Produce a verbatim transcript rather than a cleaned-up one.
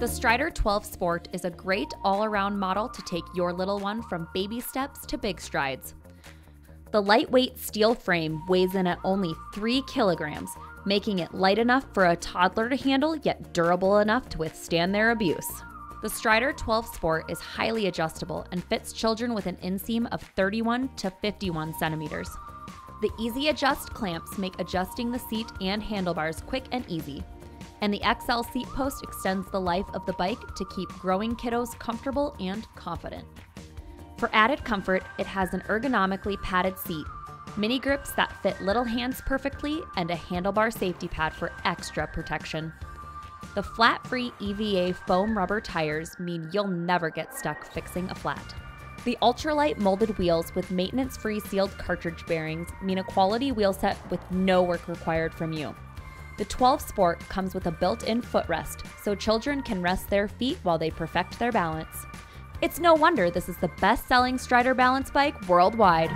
The Strider twelve Sport is a great all-around model to take your little one from baby steps to big strides. The lightweight steel frame weighs in at only three kilograms, making it light enough for a toddler to handle yet durable enough to withstand their abuse. The Strider twelve Sport is highly adjustable and fits children with an inseam of thirty-one to fifty-one centimeters. The Easy-Adjust clamps make adjusting the seat and handlebars quick and easy, and the X L seat post extends the life of the bike to keep growing kiddos comfortable and confident. For added comfort, it has an ergonomically padded seat, mini grips that fit little hands perfectly, and a handlebar safety pad for extra protection. The Flat-Free E V A foam rubber tires mean you'll never get stuck fixing a flat. The Ultralight molded wheels with maintenance-free sealed cartridge bearings mean a quality wheel set with no work required from you. The twelve Sport comes with a built-in footrest, so children can rest their feet while they perfect their balance. It's no wonder this is the best-selling Strider Balance Bike worldwide.